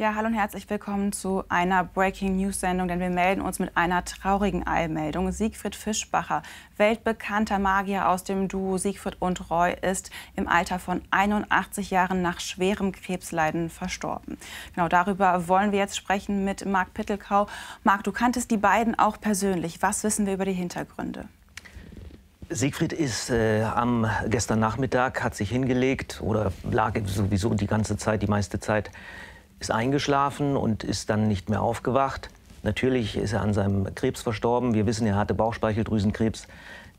Ja, hallo und herzlich willkommen zu einer Breaking-News-Sendung, denn wir melden uns mit einer traurigen Eilmeldung. Siegfried Fischbacher, weltbekannter Magier aus dem Duo Siegfried und Roy, ist im Alter von 81 Jahren nach schwerem Krebsleiden verstorben. Genau, darüber wollen wir jetzt sprechen mit Marc Pittelkau. Marc, du kanntest die beiden auch persönlich. Was wissen wir über die Hintergründe? Siegfried ist gestern Nachmittag, hat sich hingelegt oder lag sowieso die ganze Zeit, die meiste Zeit, ist eingeschlafen und ist dann nicht mehr aufgewacht. Natürlich ist er an seinem Krebs verstorben. Wir wissen, er hatte Bauchspeicheldrüsenkrebs,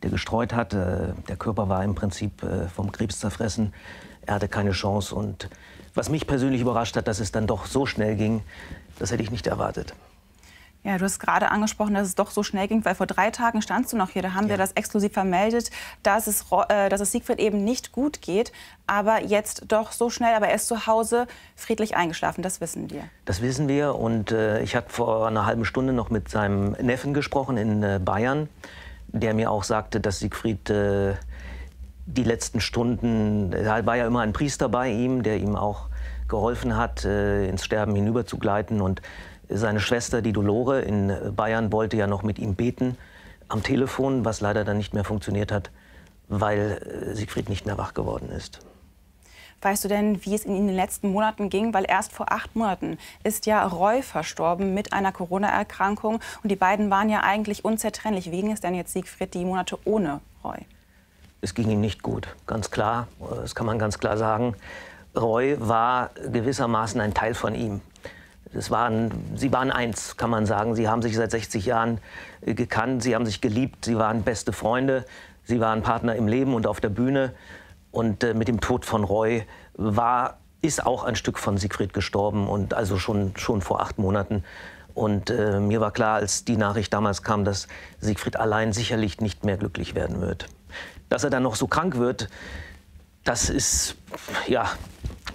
der gestreut hat. Der Körper war im Prinzip vom Krebs zerfressen. Er hatte keine Chance. Und was mich persönlich überrascht hat, dass es dann doch so schnell ging, das hätte ich nicht erwartet. Ja, du hast gerade angesprochen, dass es doch so schnell ging, weil vor 3 Tagen standst du noch hier. Da haben wir das exklusiv vermeldet, dass es Siegfried eben nicht gut geht, aber jetzt doch so schnell. Aber er ist zu Hause friedlich eingeschlafen, das wissen wir. Das wissen wir und ich hatte vor einer halben Stunde noch mit seinem Neffen gesprochen in Bayern, der mir auch sagte, dass Siegfried die letzten Stunden, da war ja immer ein Priester bei ihm, der ihm auch geholfen hat, ins Sterben hinüberzugleiten und seine Schwester, die Dolore, in Bayern wollte ja noch mit ihm beten am Telefon, was leider dann nicht mehr funktioniert hat, weil Siegfried nicht mehr wach geworden ist. Weißt du denn, wie es in den letzten Monaten ging? Weil erst vor 8 Monaten ist ja Roy verstorben mit einer Corona-Erkrankung. Und die beiden waren ja eigentlich unzertrennlich. Wie ging es denn jetzt Siegfried die Monate ohne Roy? Es ging ihm nicht gut, ganz klar. Das kann man ganz klar sagen. Roy war gewissermaßen ein Teil von ihm. Sie waren eins, kann man sagen. Sie haben sich seit 60 Jahren gekannt, sie haben sich geliebt, sie waren beste Freunde, sie waren Partner im Leben und auf der Bühne. Und mit dem Tod von Roy ist auch ein Stück von Siegfried gestorben, und also schon vor 8 Monaten. Und mir war klar, als die Nachricht damals kam, dass Siegfried allein sicherlich nicht mehr glücklich werden wird. Dass er dann noch so krank wird, das ist, ja,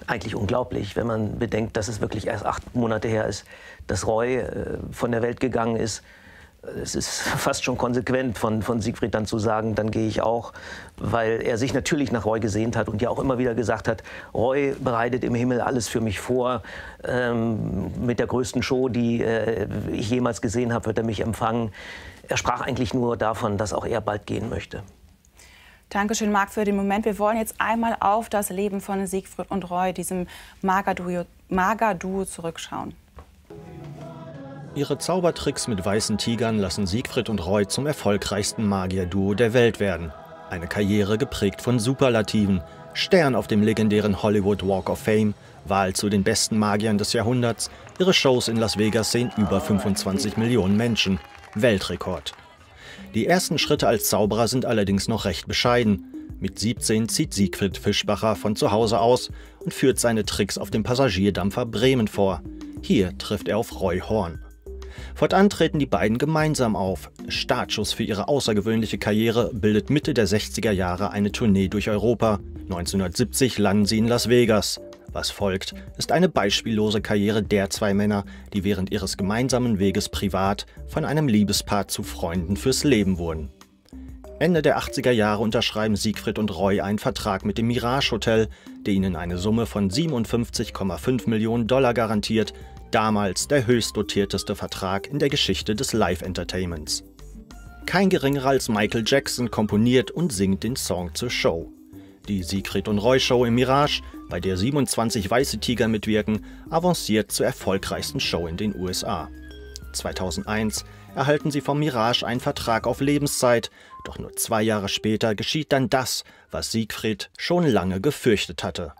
eigentlich unglaublich, wenn man bedenkt, dass es wirklich erst 8 Monate her ist, dass Roy von der Welt gegangen ist. Es ist fast schon konsequent von Siegfried dann zu sagen, dann gehe ich auch, weil er sich natürlich nach Roy gesehnt hat und ja auch immer wieder gesagt hat, Roy bereitet im Himmel alles für mich vor. Mit der größten Show, die ich jemals gesehen habe, wird er mich empfangen. Er sprach eigentlich nur davon, dass auch er bald gehen möchte. Dankeschön, Marc, für den Moment. Wir wollen jetzt einmal auf das Leben von Siegfried und Roy, diesem Magerduo, zurückschauen. Ihre Zaubertricks mit weißen Tigern lassen Siegfried und Roy zum erfolgreichsten Magierduo der Welt werden. Eine Karriere geprägt von Superlativen. Stern auf dem legendären Hollywood Walk of Fame, Wahl zu den besten Magiern des Jahrhunderts. Ihre Shows in Las Vegas sehen über 25 Millionen Menschen. Weltrekord. Die ersten Schritte als Zauberer sind allerdings noch recht bescheiden. Mit 17 zieht Siegfried Fischbacher von zu Hause aus und führt seine Tricks auf dem Passagierdampfer Bremen vor. Hier trifft er auf Roy Horn. Fortan treten die beiden gemeinsam auf. Startschuss für ihre außergewöhnliche Karriere bildet Mitte der 60er Jahre eine Tournee durch Europa. 1970 landen sie in Las Vegas. Was folgt, ist eine beispiellose Karriere der zwei Männer, die während ihres gemeinsamen Weges privat von einem Liebespaar zu Freunden fürs Leben wurden. Ende der 80er Jahre unterschreiben Siegfried und Roy einen Vertrag mit dem Mirage Hotel, der ihnen eine Summe von 57,5 Millionen $ garantiert, damals der höchst dotierteste Vertrag in der Geschichte des Live-Entertainments. Kein geringerer als Michael Jackson komponiert und singt den Song zur Show. Die Siegfried und Roy Show im Mirage, bei der 27 weiße Tiger mitwirken, avanciert zur erfolgreichsten Show in den USA. 2001 erhalten sie vom Mirage einen Vertrag auf Lebenszeit, doch nur 2 Jahre später geschieht dann das, was Siegfried schon lange gefürchtet hatte.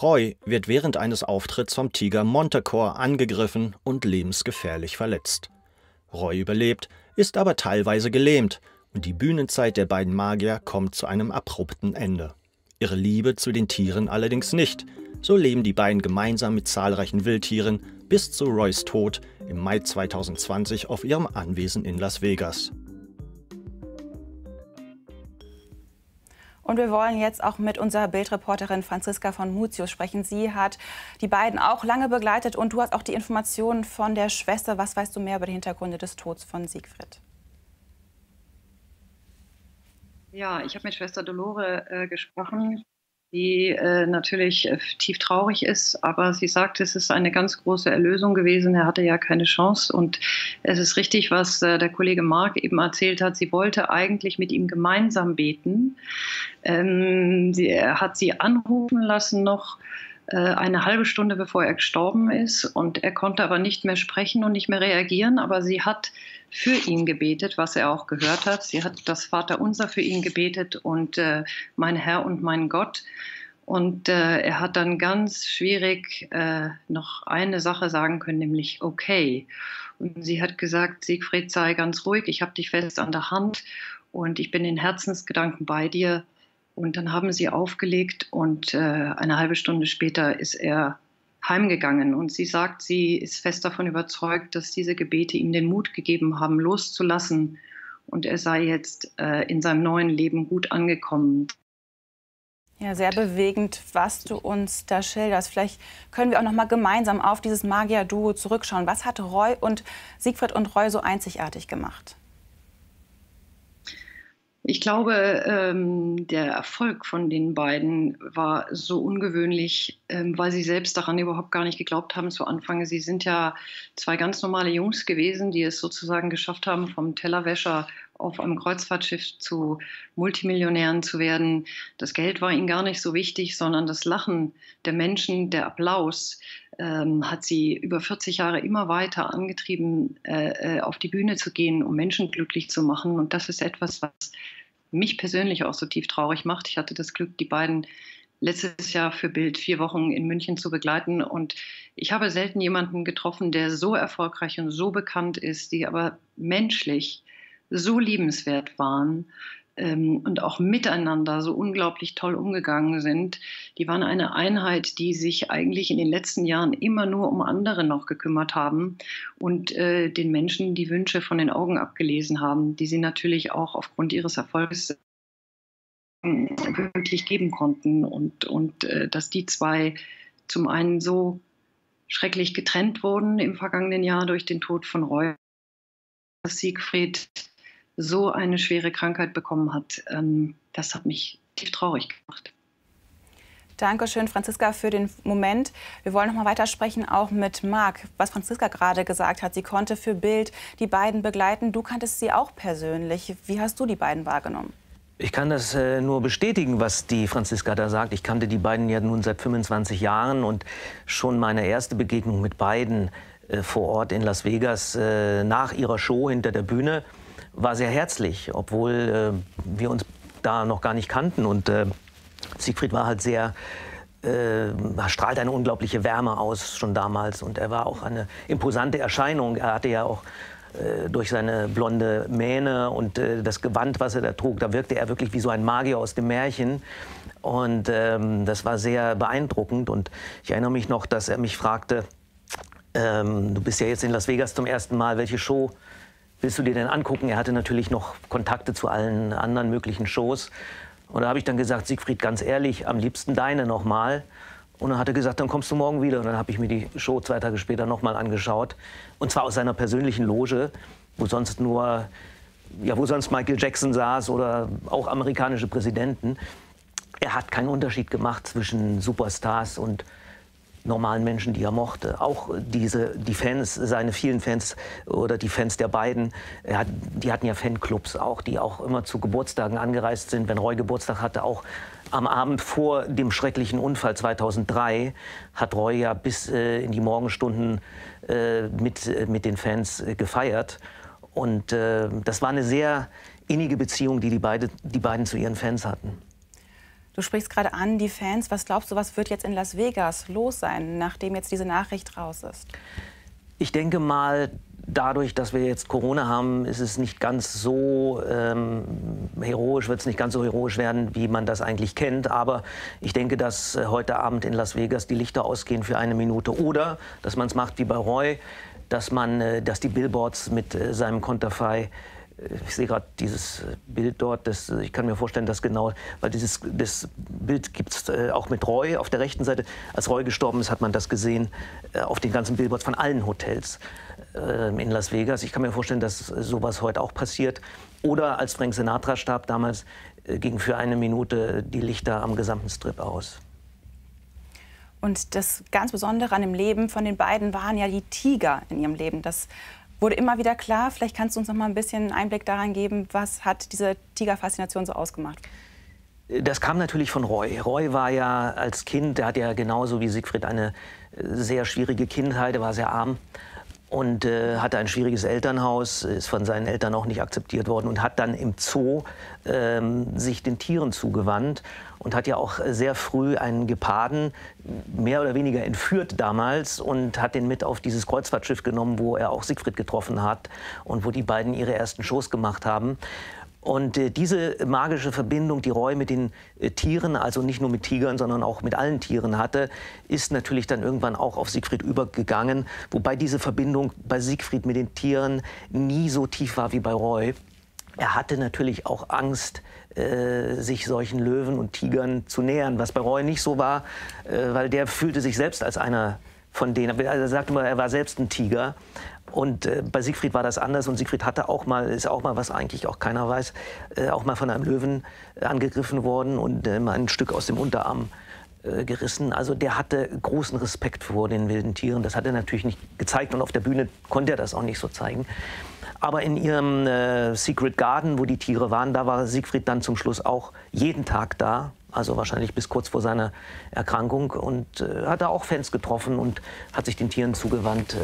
Roy wird während eines Auftritts vom Tiger Montecore angegriffen und lebensgefährlich verletzt. Roy überlebt, ist aber teilweise gelähmt und die Bühnenzeit der beiden Magier kommt zu einem abrupten Ende. Ihre Liebe zu den Tieren allerdings nicht. So leben die beiden gemeinsam mit zahlreichen Wildtieren bis zu Roys Tod im Mai 2020 auf ihrem Anwesen in Las Vegas. Und wir wollen jetzt auch mit unserer BILD-Reporterin Franziska von Mutius sprechen. Sie hat die beiden auch lange begleitet und du hast auch die Informationen von der Schwester. Was weißt du mehr über die Hintergründe des Todes von Siegfried? Ja, ich habe mit Schwester Dolore gesprochen, die natürlich tief traurig ist, aber sie sagt, es ist eine ganz große Erlösung gewesen, er hatte ja keine Chance und es ist richtig, was der Kollege Marc eben erzählt hat, sie wollte eigentlich mit ihm gemeinsam beten, er hat sie anrufen lassen noch eine halbe Stunde bevor er gestorben ist und er konnte aber nicht mehr sprechen und nicht mehr reagieren, aber sie hat für ihn gebetet, was er auch gehört hat. Sie hat das Vaterunser für ihn gebetet und mein Herr und mein Gott. Und er hat dann ganz schwierig noch eine Sache sagen können, nämlich okay. Und sie hat gesagt, Siegfried, sei ganz ruhig, ich habe dich fest an der Hand und ich bin in Herzensgedanken bei dir. Und dann haben sie aufgelegt und eine halbe Stunde später ist er heimgegangen. Und sie sagt, sie ist fest davon überzeugt, dass diese Gebete ihm den Mut gegeben haben, loszulassen. Und er sei jetzt in seinem neuen Leben gut angekommen. Ja, sehr bewegend, was du uns da schilderst. Vielleicht können wir auch noch mal gemeinsam auf dieses Magier-Duo zurückschauen. Was hat Roy und Siegfried und Roy so einzigartig gemacht? Ich glaube, der Erfolg von den beiden war so ungewöhnlich, weil sie selbst daran überhaupt gar nicht geglaubt haben zu Anfang. Sie sind ja zwei ganz normale Jungs gewesen, die es sozusagen geschafft haben, vom Tellerwäscher auf einem Kreuzfahrtschiff zu Multimillionären zu werden. Das Geld war ihnen gar nicht so wichtig, sondern das Lachen der Menschen, der Applaus hat sie über 40 Jahre immer weiter angetrieben, auf die Bühne zu gehen, um Menschen glücklich zu machen. Und das ist etwas, was mich persönlich auch so tief traurig macht. Ich hatte das Glück, die beiden letztes Jahr für BILD 4 Wochen in München zu begleiten. Und ich habe selten jemanden getroffen, der so erfolgreich und so bekannt ist, die aber menschlich so liebenswert waren und auch miteinander so unglaublich toll umgegangen sind. Die waren eine Einheit, die sich eigentlich in den letzten Jahren immer nur um andere noch gekümmert haben und den Menschen die Wünsche von den Augen abgelesen haben, die sie natürlich auch aufgrund ihres Erfolges wirklich geben konnten. Und dass die zwei zum einen so schrecklich getrennt wurden im vergangenen Jahr durch den Tod von Roy, dass Siegfried so eine schwere Krankheit bekommen hat, das hat mich tief traurig gemacht. Dankeschön, Franziska, für den Moment. Wir wollen noch mal weitersprechen, auch mit Marc. Was Franziska gerade gesagt hat, sie konnte für BILD die beiden begleiten. Du kanntest sie auch persönlich. Wie hast du die beiden wahrgenommen? Ich kann das nur bestätigen, was die Franziska da sagt. Ich kannte die beiden ja nun seit 25 Jahren und schon meine erste Begegnung mit beiden vor Ort in Las Vegas nach ihrer Show hinter der Bühne war sehr herzlich, obwohl wir uns da noch gar nicht kannten. Und Siegfried war halt sehr, strahlt eine unglaubliche Wärme aus, schon damals. Und er war auch eine imposante Erscheinung. Er hatte ja auch durch seine blonde Mähne und das Gewand, was er da trug, da wirkte er wirklich wie so ein Magier aus dem Märchen. Und das war sehr beeindruckend. Und ich erinnere mich noch, dass er mich fragte, du bist ja jetzt in Las Vegas zum ersten Mal, welche Show willst du dir denn angucken? Er hatte natürlich noch Kontakte zu allen anderen möglichen Shows. Und da habe ich dann gesagt, Siegfried, ganz ehrlich, am liebsten deine nochmal. Und dann hat er gesagt, dann kommst du morgen wieder. Und dann habe ich mir die Show 2 Tage später nochmal angeschaut. Und zwar aus seiner persönlichen Loge, wo sonst nur, ja, wo sonst Michael Jackson saß oder auch amerikanische Präsidenten. Er hat keinen Unterschied gemacht zwischen Superstars und normalen Menschen, die er mochte. Auch die Fans, seine vielen Fans oder die Fans der beiden, die hatten ja Fanclubs auch, die auch immer zu Geburtstagen angereist sind. Wenn Roy Geburtstag hatte, auch am Abend vor dem schrecklichen Unfall 2003, hat Roy ja bis in die Morgenstunden mit den Fans gefeiert. Und das war eine sehr innige Beziehung, die die beiden zu ihren Fans hatten. Du sprichst gerade an, die Fans. Was glaubst du, was wird jetzt in Las Vegas los sein, nachdem jetzt diese Nachricht raus ist? Ich denke mal, dadurch, dass wir jetzt Corona haben, ist es nicht ganz so heroisch, wird es nicht ganz so heroisch werden, wie man das eigentlich kennt. Aber ich denke, dass heute Abend in Las Vegas die Lichter ausgehen für eine Minute. Oder, dass man es macht wie bei Roy, dass die Billboards mit seinem Konterfei, ich sehe gerade dieses Bild dort, ich kann mir vorstellen, dass genau, weil das Bild gibt es auch mit Roy auf der rechten Seite. Als Roy gestorben ist, hat man das gesehen auf den ganzen Billboards von allen Hotels in Las Vegas. Ich kann mir vorstellen, dass sowas heute auch passiert. Oder als Frank Sinatra starb damals, gingen für eine Minute die Lichter am gesamten Strip aus. Und das ganz Besondere an dem Leben von den beiden waren ja die Tiger in ihrem Leben. Das wurde immer wieder klar. Vielleicht kannst du uns noch mal ein bisschen Einblick daran geben, was hat diese Tigerfaszination so ausgemacht? Das kam natürlich von Roy. Roy war ja als Kind, der hatte ja genauso wie Siegfried eine sehr schwierige Kindheit, er war sehr arm und hatte ein schwieriges Elternhaus, ist von seinen Eltern auch nicht akzeptiert worden und hat dann im Zoo sich den Tieren zugewandt und hat ja auch sehr früh einen Geparden mehr oder weniger entführt damals und hat den mit auf dieses Kreuzfahrtschiff genommen, wo er auch Siegfried getroffen hat und wo die beiden ihre ersten Shows gemacht haben. Und diese magische Verbindung, die Roy mit den Tieren, also nicht nur mit Tigern, sondern auch mit allen Tieren hatte, ist natürlich dann irgendwann auch auf Siegfried übergegangen. Wobei diese Verbindung bei Siegfried mit den Tieren nie so tief war wie bei Roy. Er hatte natürlich auch Angst, sich solchen Löwen und Tigern zu nähern, was bei Roy nicht so war, weil der fühlte sich selbst als einer von denen. Also er sagte mal, er war selbst ein Tiger. Und bei Siegfried war das anders und Siegfried hatte auch mal, ist auch mal, was eigentlich auch keiner weiß, auch mal von einem Löwen angegriffen worden und mal ein Stück aus dem Unterarm gerissen. Also der hatte großen Respekt vor den wilden Tieren. Das hat er natürlich nicht gezeigt und auf der Bühne konnte er das auch nicht so zeigen. Aber in ihrem Secret Garden, wo die Tiere waren, da war Siegfried dann zum Schluss auch jeden Tag da. Also wahrscheinlich bis kurz vor seiner Erkrankung und hat da auch Fans getroffen und hat sich den Tieren zugewandt.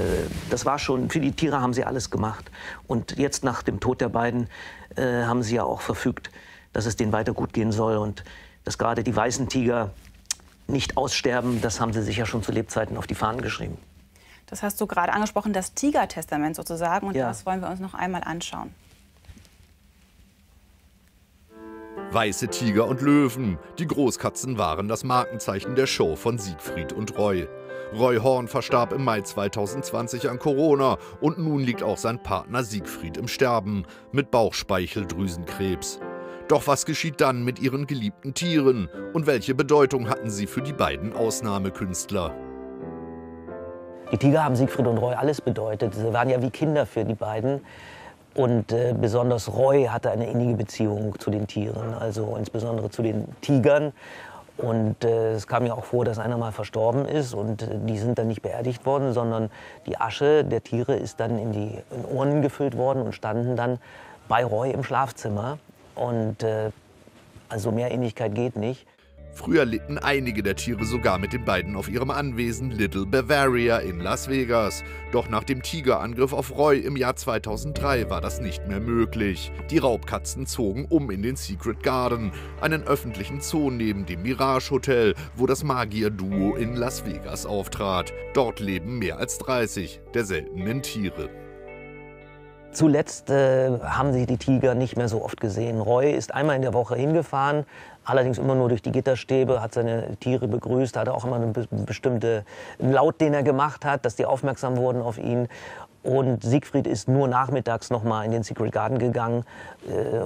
Das war schon, für die Tiere haben sie alles gemacht. Und jetzt nach dem Tod der beiden haben sie ja auch verfügt, dass es denen weiter gut gehen soll und dass gerade die weißen Tiger nicht aussterben, das haben sie sich ja schon zu Lebzeiten auf die Fahnen geschrieben. Das hast du gerade angesprochen, das Tiger-Testament sozusagen und ja, das wollen wir uns noch einmal anschauen. Weiße Tiger und Löwen. Die Großkatzen waren das Markenzeichen der Show von Siegfried und Roy. Roy Horn verstarb im Mai 2020 an Corona und nun liegt auch sein Partner Siegfried im Sterben mit Bauchspeicheldrüsenkrebs. Doch was geschieht dann mit ihren geliebten Tieren und welche Bedeutung hatten sie für die beiden Ausnahmekünstler? Die Tiger haben Siegfried und Roy alles bedeutet. Sie waren ja wie Kinder für die beiden. Und besonders Roy hatte eine innige Beziehung zu den Tieren, also insbesondere zu den Tigern. Und es kam ja auch vor, dass einer mal verstorben ist und die sind dann nicht beerdigt worden, sondern die Asche der Tiere ist dann in Urnen gefüllt worden und standen dann bei Roy im Schlafzimmer. Und also mehr Ähnlichkeit geht nicht. Früher lebten einige der Tiere sogar mit den beiden auf ihrem Anwesen Little Bavaria in Las Vegas. Doch nach dem Tigerangriff auf Roy im Jahr 2003 war das nicht mehr möglich. Die Raubkatzen zogen um in den Secret Garden, einen öffentlichen Zoo neben dem Mirage Hotel, wo das Magier-Duo in Las Vegas auftrat. Dort leben mehr als 30 der seltenen Tiere. Zuletzt haben sich die Tiger nicht mehr so oft gesehen. Roy ist einmal in der Woche hingefahren, allerdings immer nur durch die Gitterstäbe, hat seine Tiere begrüßt, hatte auch immer einen bestimmten Laut, den er gemacht hat, dass die aufmerksam wurden auf ihn. Und Siegfried ist nur nachmittags noch mal in den Secret Garden gegangen,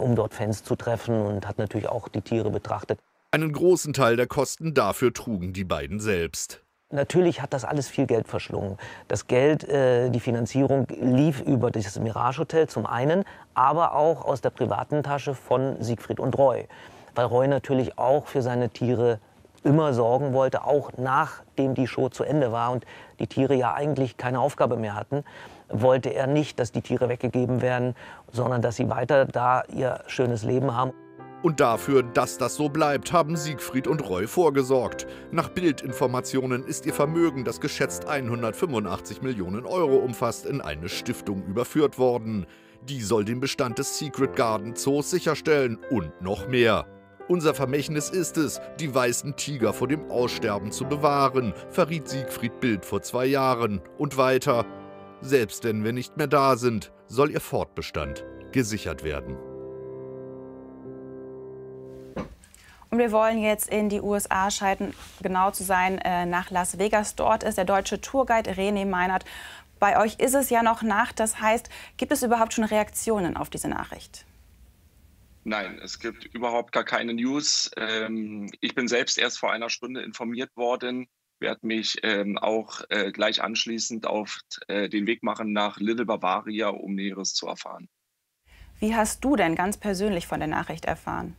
um dort Fans zu treffen und hat natürlich auch die Tiere betrachtet. Einen großen Teil der Kosten dafür trugen die beiden selbst. Natürlich hat das alles viel Geld verschlungen. Das Geld, die Finanzierung lief über dieses Mirage Hotel zum einen, aber auch aus der privaten Tasche von Siegfried und Roy. Weil Roy natürlich auch für seine Tiere immer sorgen wollte, auch nachdem die Show zu Ende war und die Tiere ja eigentlich keine Aufgabe mehr hatten, wollte er nicht, dass die Tiere weggegeben werden, sondern dass sie weiter da ihr schönes Leben haben. Und dafür, dass das so bleibt, haben Siegfried und Roy vorgesorgt. Nach BILD-Informationen ist ihr Vermögen, das geschätzt 185 Millionen Euro umfasst, in eine Stiftung überführt worden. Die soll den Bestand des Secret Garden Zoos sicherstellen und noch mehr. Unser Vermächtnis ist es, die weißen Tiger vor dem Aussterben zu bewahren, verriet Siegfried BILD vor 2 Jahren. Und weiter, selbst wenn wir nicht mehr da sind, soll ihr Fortbestand gesichert werden. Und wir wollen jetzt in die USA schalten, genau zu sein, nach Las Vegas. Dort ist der deutsche Tourguide René Meinert. Bei euch ist es ja noch Nacht. Das heißt, gibt es überhaupt schon Reaktionen auf diese Nachricht? Nein, es gibt überhaupt gar keine News. Ich bin selbst erst vor einer Stunde informiert worden. Ich werde mich auch gleich anschließend auf den Weg machen nach Little Bavaria, um Näheres zu erfahren. Wie hast du denn ganz persönlich von der Nachricht erfahren?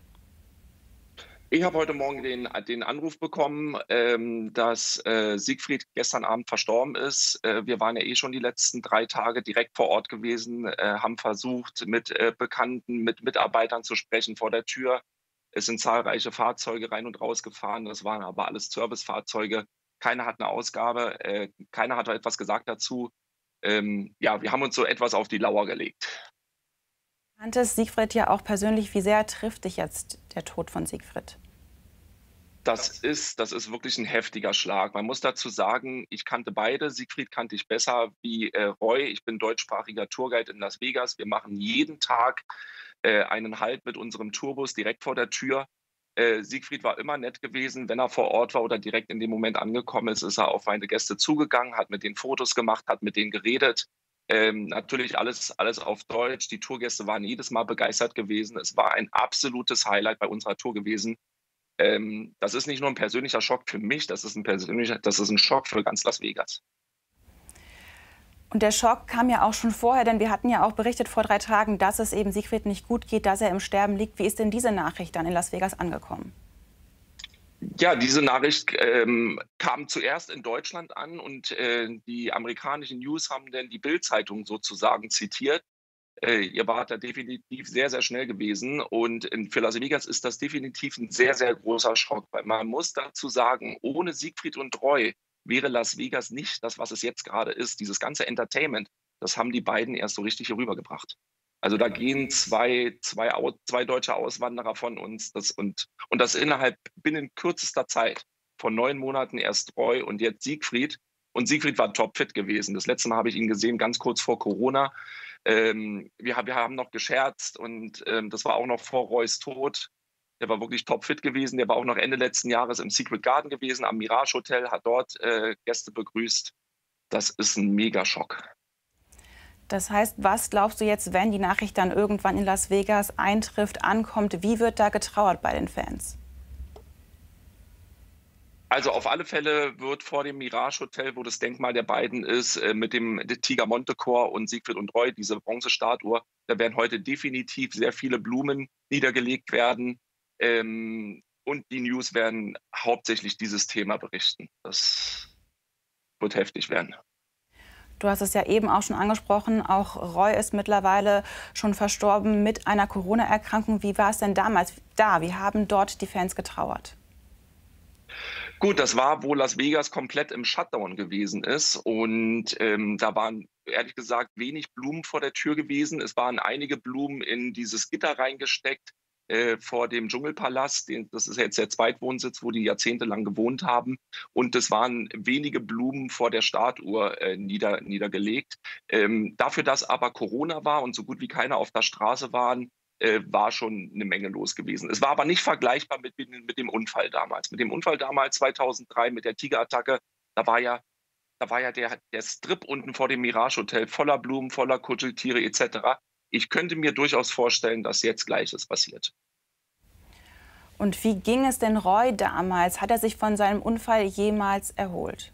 Ich habe heute Morgen den Anruf bekommen, dass Siegfried gestern Abend verstorben ist. Wir waren ja eh schon die letzten 3 Tage direkt vor Ort gewesen, haben versucht, mit Bekannten, mit Mitarbeitern zu sprechen vor der Tür. Es sind zahlreiche Fahrzeuge rein und raus gefahren. Das waren aber alles Servicefahrzeuge. Keiner hat eine Ausgabe, keiner hat etwas gesagt dazu. Ja, wir haben uns so etwas auf die Lauer gelegt. Kanntest Siegfried ja auch persönlich, wie sehr trifft dich jetzt der Tod von Siegfried? Das ist wirklich ein heftiger Schlag. Man muss dazu sagen, ich kannte beide. Siegfried kannte ich besser wie Roy. Ich bin deutschsprachiger Tourguide in Las Vegas. Wir machen jeden Tag einen Halt mit unserem Tourbus direkt vor der Tür. Siegfried war immer nett gewesen. Wenn er vor Ort war oder direkt in dem Moment angekommen ist, ist er auf meine Gäste zugegangen, hat mit denen Fotos gemacht, hat mit denen geredet. Natürlich alles auf Deutsch. Die Tourgäste waren jedes Mal begeistert gewesen. Es war ein absolutes Highlight bei unserer Tour gewesen. Das ist nicht nur ein persönlicher Schock für mich, das ist ein Schock für ganz Las Vegas. Und der Schock kam ja auch schon vorher, denn wir hatten ja auch berichtet vor 3 Tagen, dass es eben Siegfried nicht gut geht, dass er im Sterben liegt. Wie ist denn diese Nachricht dann in Las Vegas angekommen? Ja, diese Nachricht kam zuerst in Deutschland an und die amerikanischen News haben dann die BILD-Zeitung sozusagen zitiert. Ihr wart da definitiv sehr, sehr schnell gewesen und für Las Vegas ist das definitiv ein sehr, sehr großer Schock, weil man muss dazu sagen, ohne Siegfried und Roy wäre Las Vegas nicht das, was es jetzt gerade ist. Dieses ganze Entertainment, das haben die beiden erst so richtig hier rübergebracht. Also da gehen zwei deutsche Auswanderer von uns das innerhalb binnen kürzester Zeit von 9 Monaten erst Roy und jetzt Siegfried. Und Siegfried war topfit gewesen. Das letzte Mal habe ich ihn gesehen, ganz kurz vor Corona. Wir haben noch gescherzt und das war auch noch vor Roys Tod. Der war wirklich topfit gewesen. Der war auch noch Ende letzten Jahres im Secret Garden gewesen, am Mirage Hotel, hat dort Gäste begrüßt. Das ist ein Megaschock. Das heißt, was glaubst du jetzt, wenn die Nachricht dann irgendwann in Las Vegas eintrifft, ankommt, wie wird da getrauert bei den Fans? Also auf alle Fälle wird vor dem Mirage Hotel, wo das Denkmal der beiden ist, mit dem Tiger Montecore und Siegfried und Roy, diese Bronzestatue, da werden heute definitiv sehr viele Blumen niedergelegt werden. Und die News werden hauptsächlich dieses Thema berichten. Das wird heftig werden. Du hast es ja eben auch schon angesprochen, auch Roy ist mittlerweile schon verstorben mit einer Corona-Erkrankung. Wie war es denn damals da? Wie haben dort die Fans getrauert? Gut, das war, wo Las Vegas komplett im Shutdown gewesen ist. Und da waren ehrlich gesagt wenig Blumen vor der Tür gewesen. Es waren einige Blumen in dieses Gitter reingesteckt vor dem Dschungelpalast. Das ist jetzt der Zweitwohnsitz, wo die jahrzehntelang gewohnt haben. Und es waren wenige Blumen vor der Statue niedergelegt. Dafür, dass aber Corona war und so gut wie keiner auf der Straße waren, war schon eine Menge los gewesen. Es war aber nicht vergleichbar mit dem Unfall damals. Mit dem Unfall damals 2003 mit der Tigerattacke, da war ja der Strip unten vor dem Mirage Hotel voller Blumen, voller Kuscheltiere etc. Ich könnte mir durchaus vorstellen, dass jetzt Gleiches passiert. Und wie ging es denn Roy damals? Hat er sich von seinem Unfall jemals erholt?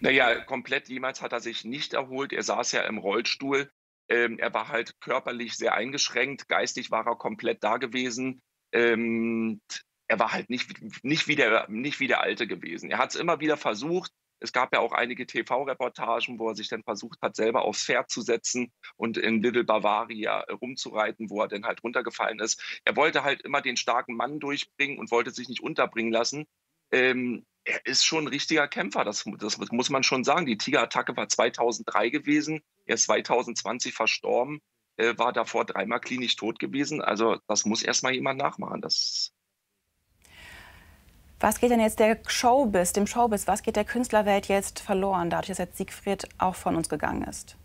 Naja, komplett jemals hat er sich nicht erholt. Er saß ja im Rollstuhl. Er war halt körperlich sehr eingeschränkt. Geistig war er komplett da gewesen. Er war halt nicht wie der Alte gewesen. Er hat es immer wieder versucht. Es gab ja auch einige TV-Reportagen, wo er sich dann versucht hat, selber aufs Pferd zu setzen und in Little Bavaria rumzureiten, wo er dann halt runtergefallen ist. Er wollte halt immer den starken Mann durchbringen und wollte sich nicht unterbringen lassen. Er ist schon ein richtiger Kämpfer, das muss man schon sagen. Die Tigerattacke war 2003 gewesen, er ist 2020 verstorben, war davor 3-mal klinisch tot gewesen. Also das muss erst mal jemand nachmachen. Was geht denn jetzt dem Showbiz, was geht der Künstlerwelt jetzt verloren, dadurch, dass jetzt Siegfried auch von uns gegangen ist?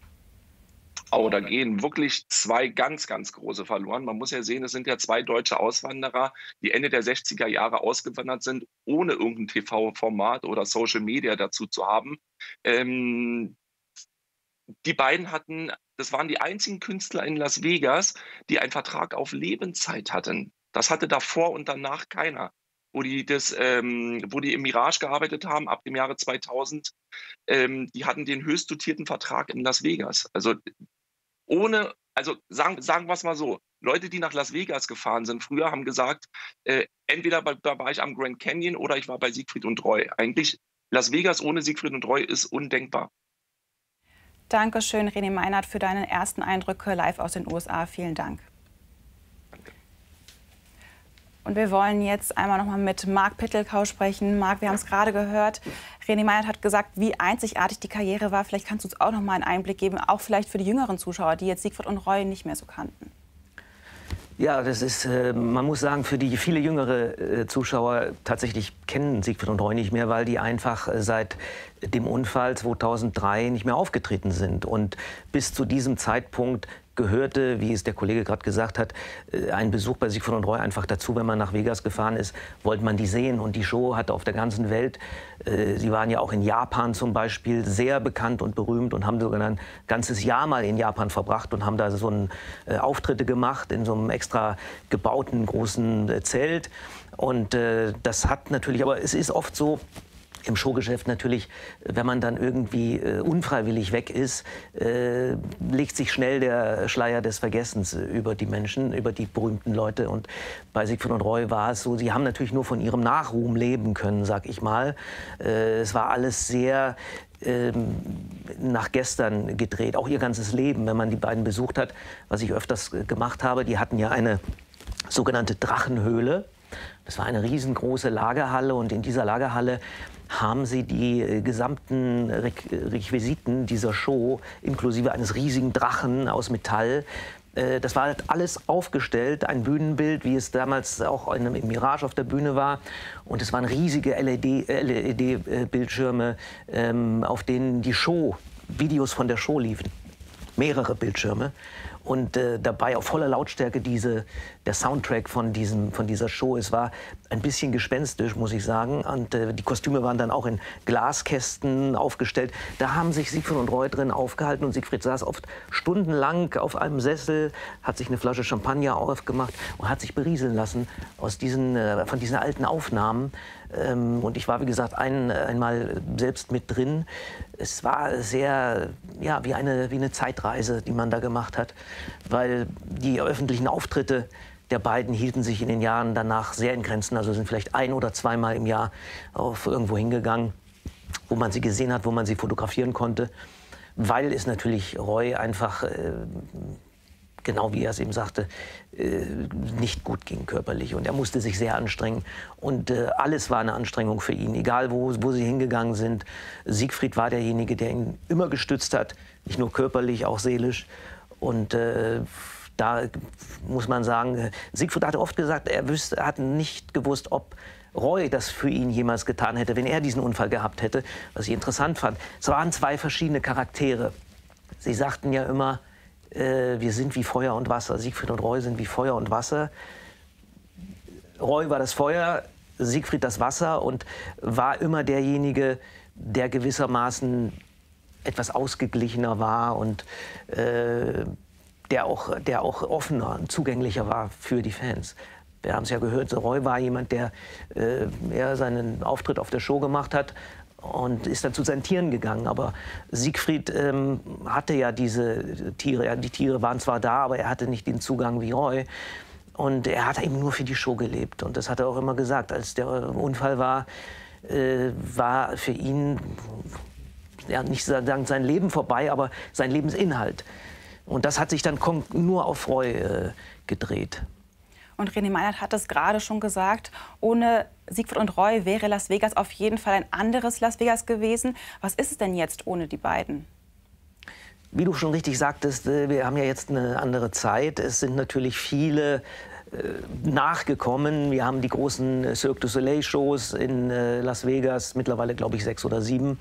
Oh, da gehen wirklich 2 ganz, ganz große verloren. Man muss ja sehen, es sind ja 2 deutsche Auswanderer, die Ende der 60er Jahre ausgewandert sind, ohne irgendein TV-Format oder Social Media dazu zu haben. Die beiden das waren die einzigen Künstler in Las Vegas, die einen Vertrag auf Lebenszeit hatten. Das hatte davor und danach keiner. Wo die im Mirage gearbeitet haben, ab dem Jahre 2000, die hatten den höchst dotierten Vertrag in Las Vegas. Also ohne Also sagen wir es mal so, Leute, die nach Las Vegas gefahren sind früher, haben gesagt, entweder da war ich am Grand Canyon oder ich war bei Siegfried und Roy. Eigentlich Las Vegas ohne Siegfried und Roy ist undenkbar. Dankeschön, René Meinert, für deine ersten Eindrücke live aus den USA. Vielen Dank. Und wir wollen jetzt einmal noch mal mit Marc Pittelkau sprechen. Marc, wir haben es gerade gehört. René Meinert hat gesagt, wie einzigartig die Karriere war. Vielleicht kannst du uns auch noch mal einen Einblick geben, auch vielleicht für die jüngeren Zuschauer, die jetzt Siegfried und Roy nicht mehr so kannten. Ja, das ist, man muss sagen, für die viele jüngere Zuschauer tatsächlich kennen Siegfried und Roy nicht mehr, weil die einfach seit dem Unfall 2003 nicht mehr aufgetreten sind. Und bis zu diesem Zeitpunkt gehörte, wie es der Kollege gerade gesagt hat, ein Besuch bei Siegfried und Roy einfach dazu. Wenn man nach Vegas gefahren ist, wollte man die sehen. Und die Show hatte auf der ganzen Welt, sie waren ja auch in Japan zum Beispiel, sehr bekannt und berühmt und haben sogar ein ganzes Jahr mal in Japan verbracht und haben da so einen Auftritte gemacht in so einem extra gebauten großen Zelt. Und das hat natürlich, aber es ist oft so, im Showgeschäft natürlich, wenn man dann irgendwie unfreiwillig weg ist, legt sich schnell der Schleier des Vergessens über die Menschen, über die berühmten Leute. Und bei Siegfried und Roy war es so, sie haben natürlich nur von ihrem Nachruhm leben können, sag ich mal. Es war alles sehr nach gestern gedreht, auch ihr ganzes Leben, wenn man die beiden besucht hat, was ich öfters gemacht habe. Die hatten ja eine sogenannte Drachenhöhle. Das war eine riesengroße Lagerhalle und in dieser Lagerhalle haben sie die gesamten Requisiten dieser Show, inklusive eines riesigen Drachen aus Metall, das war halt alles aufgestellt, ein Bühnenbild, wie es damals auch im Mirage auf der Bühne war. Und es waren riesige LED-Bildschirme, auf denen die Show, Videos von der Show liefen, mehrere Bildschirme. Und dabei auf voller Lautstärke der Soundtrack von dieser Show. Es war ein bisschen gespenstisch, muss ich sagen. Und die Kostüme waren dann auch in Glaskästen aufgestellt. Da haben sich Siegfried und Roy drin aufgehalten. Und Siegfried saß oft stundenlang auf einem Sessel, hat sich eine Flasche Champagner aufgemacht und hat sich berieseln lassen von diesen alten Aufnahmen. Und ich war, wie gesagt, einmal selbst mit drin. Es war sehr, ja, wie eine Zeitreise, die man da gemacht hat, weil die öffentlichen Auftritte der beiden hielten sich in den Jahren danach sehr in Grenzen. Also sind vielleicht ein- oder zweimal im Jahr auf irgendwo hingegangen, wo man sie gesehen hat, wo man sie fotografieren konnte, weil es natürlich Roy einfach, genau wie er es eben sagte, nicht gut ging körperlich. Und er musste sich sehr anstrengen. Und alles war eine Anstrengung für ihn, egal wo sie hingegangen sind. Siegfried war derjenige, der ihn immer gestützt hat, nicht nur körperlich, auch seelisch. Und da muss man sagen, Siegfried hatte oft gesagt, er hat nicht gewusst, ob Roy das für ihn jemals getan hätte, wenn er diesen Unfall gehabt hätte, was ich interessant fand. Es waren zwei verschiedene Charaktere. Sie sagten ja immer, wir sind wie Feuer und Wasser. Siegfried und Roy sind wie Feuer und Wasser. Roy war das Feuer, Siegfried das Wasser und war immer derjenige, der gewissermaßen etwas ausgeglichener war und der auch offener und zugänglicher war für die Fans. Wir haben es ja gehört, Roy war jemand, der seinen Auftritt auf der Show gemacht hat und ist dann zu seinen Tieren gegangen. Aber Siegfried hatte ja diese Tiere. Die Tiere waren zwar da, aber er hatte nicht den Zugang wie Roy. Und er hat eben nur für die Show gelebt. Und das hat er auch immer gesagt. Als der Unfall war, war für ihn, ja, nicht sagen sein Leben vorbei, aber sein Lebensinhalt. Und das hat sich dann nur auf Roy gedreht. Und René Meinert hat es gerade schon gesagt, ohne Siegfried und Roy wäre Las Vegas auf jeden Fall ein anderes Las Vegas gewesen. Was ist es denn jetzt ohne die beiden? Wie du schon richtig sagtest, wir haben ja jetzt eine andere Zeit. Es sind natürlich viele nachgekommen. Wir haben die großen Cirque du Soleil-Shows in Las Vegas, mittlerweile glaube ich 6 oder 7.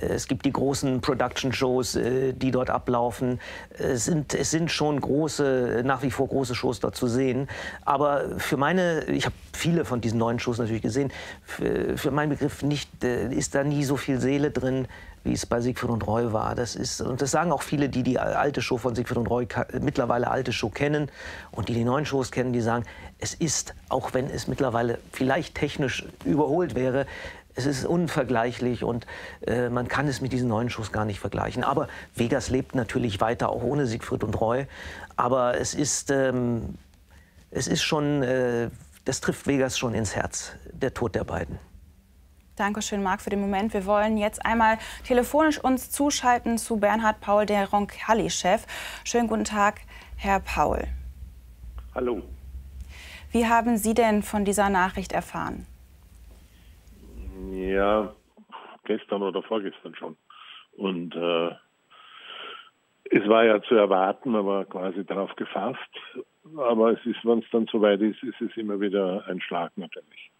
Es gibt die großen Production-Shows, die dort ablaufen. Es sind schon große, nach wie vor große Shows dort zu sehen. Aber ich habe viele von diesen neuen Shows natürlich gesehen, für meinen Begriff ist da nie so viel Seele drin, wie es bei Siegfried und Roy war. Und das sagen auch viele, die die alte Show von Siegfried und Roy, mittlerweile alte Show kennen und die die neuen Shows kennen, die sagen, es ist, auch wenn es mittlerweile vielleicht technisch überholt wäre, Es ist unvergleichlich und man kann es mit diesen neuen Shows gar nicht vergleichen. Aber Vegas lebt natürlich weiter, auch ohne Siegfried und Roy. Aber es ist schon, das trifft Vegas schon ins Herz, der Tod der beiden. Dankeschön, Marc, für den Moment. Wir wollen jetzt einmal telefonisch uns zuschalten zu Bernhard Paul, der Roncalli-Chef. Schönen guten Tag, Herr Paul. Hallo. Wie haben Sie denn von dieser Nachricht erfahren? Ja, gestern oder vorgestern schon. Und es war ja zu erwarten, aber quasi darauf gefasst. Aber es ist, wenn es dann soweit ist, ist es immer wieder ein Schlag natürlich.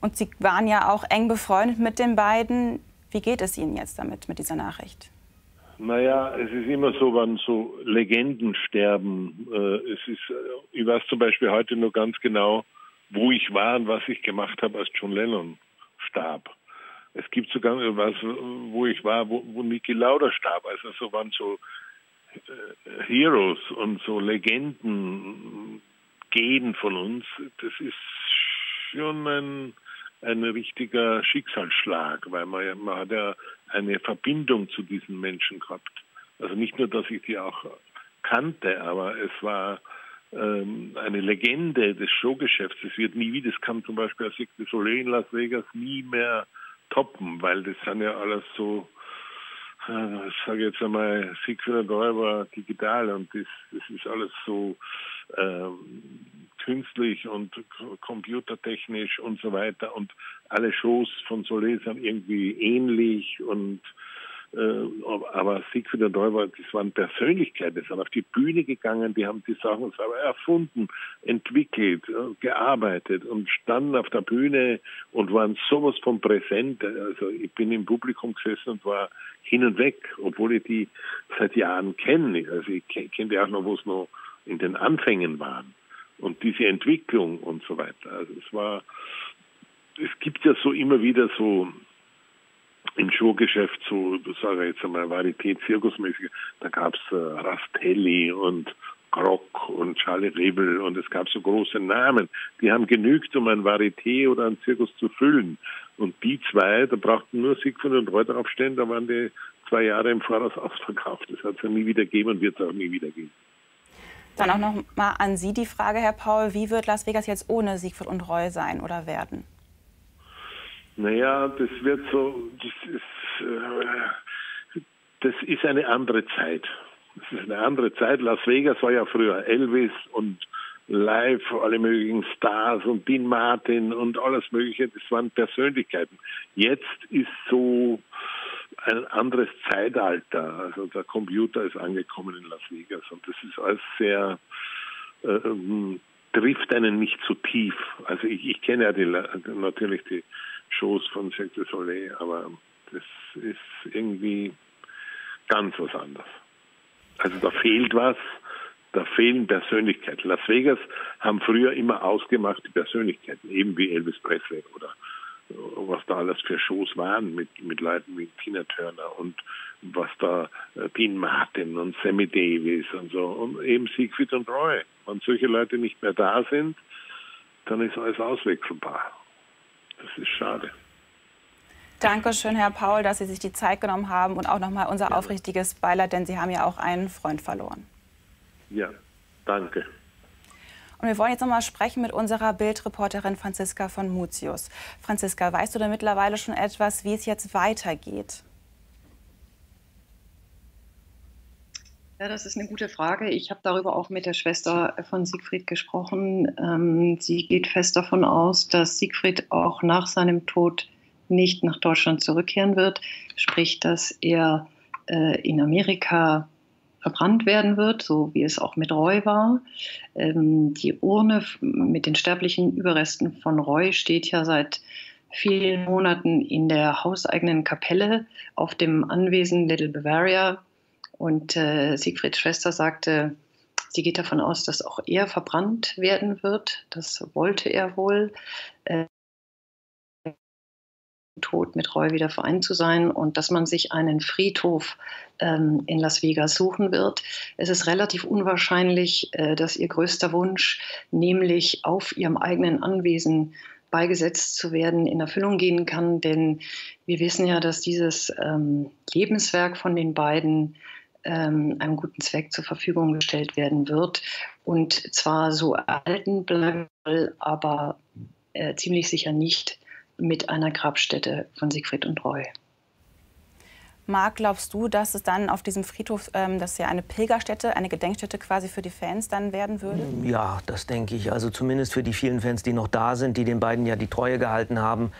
Und Sie waren ja auch eng befreundet mit den beiden. Wie geht es Ihnen jetzt damit, mit dieser Nachricht? Naja, es ist immer so, wenn so Legenden sterben. Ich weiß zum Beispiel heute nur ganz genau, wo ich war und was ich gemacht habe, als John Lennon starb. Es gibt sogar was, wo ich war, wo Niki Lauda starb. Also so waren so Heroes und so Legenden gehen von uns. Das ist schon ein richtiger Schicksalsschlag, weil man hat ja eine Verbindung zu diesen Menschen gehabt. Also nicht nur, dass ich die auch kannte, aber es war eine Legende des Showgeschäfts. Es wird nie wieder, das kann zum Beispiel Cirque du Soleil in Las Vegas nie mehr toppen, weil das sind ja alles so, ich sage jetzt einmal, Siegfried und Roy war digital und das ist alles so künstlich und computertechnisch und so weiter. Und alle Shows von Soleil sind irgendwie ähnlich. Und aber Siegfried und Roy, das waren Persönlichkeiten, die sind auf die Bühne gegangen, die haben die Sachen selber erfunden, entwickelt, gearbeitet und standen auf der Bühne und waren sowas von präsent. Also ich bin im Publikum gesessen und war hin und weg, obwohl ich die seit Jahren kenne. Also ich kenne die auch noch, wo es noch in den Anfängen waren und diese Entwicklung und so weiter. Also es gibt ja so immer wieder so im Showgeschäft, so sage ich jetzt einmal, Varieté-Zirkusmäßig, da gab es Rastelli und Grock und Charlie Rebel und es gab so große Namen, die haben genügt, um ein Varieté oder einen Zirkus zu füllen. Und die zwei, da brauchten nur Siegfried und Roy draufstehen, da waren die 2 Jahre im Voraus ausverkauft. Das hat es ja nie wieder gegeben und wird es auch nie wieder geben. Dann auch noch mal an Sie die Frage, Herr Paul, wie wird Las Vegas jetzt ohne Siegfried und Roy sein oder werden? Naja, das wird so, das ist eine andere Zeit. Das ist eine andere Zeit. Las Vegas war ja früher Elvis und live, alle möglichen Stars und Dean Martin und alles Mögliche. Das waren Persönlichkeiten. Jetzt ist so ein anderes Zeitalter. Also der Computer ist angekommen in Las Vegas und das ist alles sehr... trifft einen nicht zu tief. Also ich kenne ja natürlich die Shows von Cirque du Soleil, aber das ist irgendwie ganz was anderes. Also da fehlt was, da fehlen Persönlichkeiten. Las Vegas haben früher immer ausgemachte Persönlichkeiten, eben wie Elvis Presley oder was da alles für Shows waren mit Leuten wie Tina Turner und was da Dean Martin und Sammy Davis und so und eben Siegfried und Roy. Wenn solche Leute nicht mehr da sind, dann ist alles auswechselbar. Das ist schade. Dankeschön, Herr Paul, dass Sie sich die Zeit genommen haben und auch nochmal unser aufrichtiges Beileid, denn Sie haben ja auch einen Freund verloren. Ja, danke. Und wir wollen jetzt nochmal sprechen mit unserer BILD-Reporterin Franziska von Mutius. Franziska, weißt du denn mittlerweile schon etwas, wie es jetzt weitergeht? Ja, das ist eine gute Frage. Ich habe darüber auch mit der Schwester von Siegfried gesprochen. Sie geht fest davon aus, dass Siegfried auch nach seinem Tod nicht nach Deutschland zurückkehren wird. Sprich, dass er in Amerika verbrannt werden wird, so wie es auch mit Roy war. Die Urne mit den sterblichen Überresten von Roy steht ja seit vielen Monaten in der hauseigenen Kapelle auf dem Anwesen Little Bavaria. Und Siegfrieds Schwester sagte, sie geht davon aus, dass auch er verbrannt werden wird. Das wollte er wohl. Tod mit Roy wieder vereint zu sein und dass man sich einen Friedhof in Las Vegas suchen wird. Es ist relativ unwahrscheinlich, dass ihr größter Wunsch, nämlich auf ihrem eigenen Anwesen beigesetzt zu werden, in Erfüllung gehen kann. Denn wir wissen ja, dass dieses Lebenswerk von den beiden einem guten Zweck zur Verfügung gestellt werden wird. Und zwar so erhalten bleiben soll, aber ziemlich sicher nicht mit einer Grabstätte von Siegfried und Roy. Marc, glaubst du, dass es dann auf diesem Friedhof, dass ja eine Pilgerstätte, eine Gedenkstätte quasi für die Fans dann werden würde? Ja, das denke ich. Also zumindest für die vielen Fans, die noch da sind, die den beiden ja die Treue gehalten haben,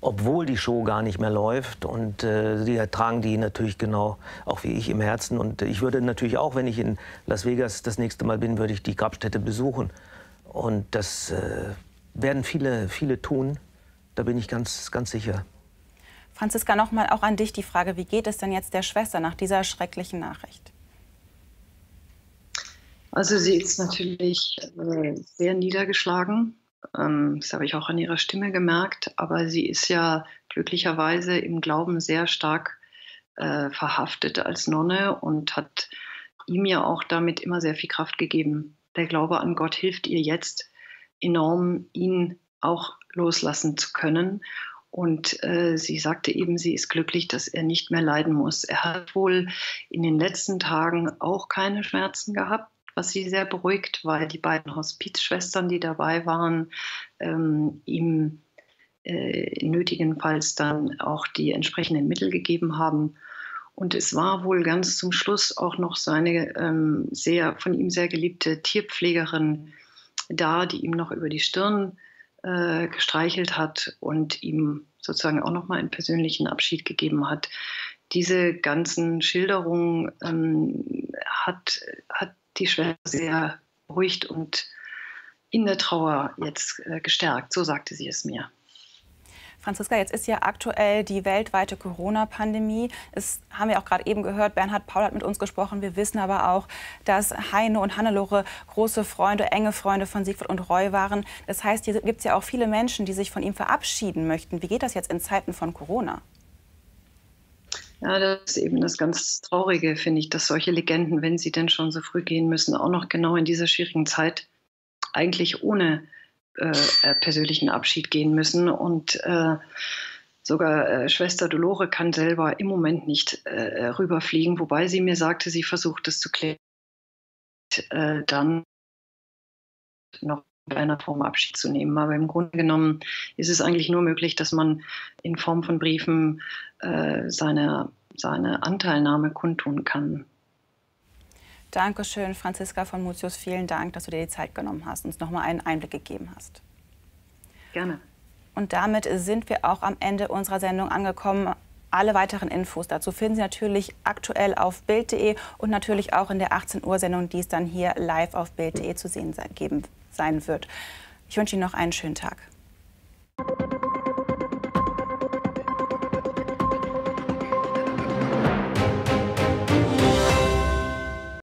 obwohl die Show gar nicht mehr läuft. Und die tragen die natürlich genau, auch wie ich, im Herzen. Und ich würde natürlich auch, wenn ich in Las Vegas das nächste Mal bin, würde ich die Grabstätte besuchen. Und das werden viele tun. Da bin ich ganz sicher. Franziska, nochmal auch an dich die Frage, wie geht es denn jetzt der Schwester nach dieser schrecklichen Nachricht? Also sie ist natürlich sehr niedergeschlagen, das habe ich auch an ihrer Stimme gemerkt, aber sie ist ja glücklicherweise im Glauben sehr stark verhaftet als Nonne und hat ihm ja auch damit immer sehr viel Kraft gegeben. Der Glaube an Gott hilft ihr jetzt enorm, ihn auch loslassen zu können. Und sie sagte eben, sie ist glücklich, dass er nicht mehr leiden muss. Er hat wohl in den letzten Tagen auch keine Schmerzen gehabt, was sie sehr beruhigt, weil die beiden Hospizschwestern, die dabei waren, ihm nötigenfalls dann auch die entsprechenden Mittel gegeben haben. Und es war wohl ganz zum Schluss auch noch seine von ihm sehr geliebte Tierpflegerin da, die ihm noch über die Stirn gestreichelt hat und ihm sozusagen auch nochmal einen persönlichen Abschied gegeben hat. Diese ganzen Schilderungen hat die Schwester sehr beruhigt und in der Trauer jetzt gestärkt. So sagte sie es mir. Franziska, jetzt ist ja aktuell die weltweite Corona-Pandemie. Das haben wir auch gerade eben gehört. Bernhard Paul hat mit uns gesprochen. Wir wissen aber auch, dass Heine und Hannelore große Freunde, enge Freunde von Siegfried und Roy waren. Das heißt, hier gibt es ja auch viele Menschen, die sich von ihm verabschieden möchten. Wie geht das jetzt in Zeiten von Corona? Ja, das ist eben das ganz Traurige, finde ich, dass solche Legenden, wenn sie denn schon so früh gehen müssen, auch noch genau in dieser schwierigen Zeit eigentlich ohne persönlichen Abschied gehen müssen. Und sogar Schwester Dolore kann selber im Moment nicht rüberfliegen, wobei sie mir sagte, sie versucht es zu klären, dann noch in einer Form Abschied zu nehmen. Aber im Grunde genommen ist es eigentlich nur möglich, dass man in Form von Briefen seine Anteilnahme kundtun kann. Dankeschön, Franziska von Mutius. Vielen Dank, dass du dir die Zeit genommen hast und uns nochmal einen Einblick gegeben hast. Gerne. Und damit sind wir auch am Ende unserer Sendung angekommen. Alle weiteren Infos dazu finden Sie natürlich aktuell auf bild.de und natürlich auch in der 18 Uhr Sendung, die es dann hier live auf bild.de zu sehen sein wird. Ich wünsche Ihnen noch einen schönen Tag.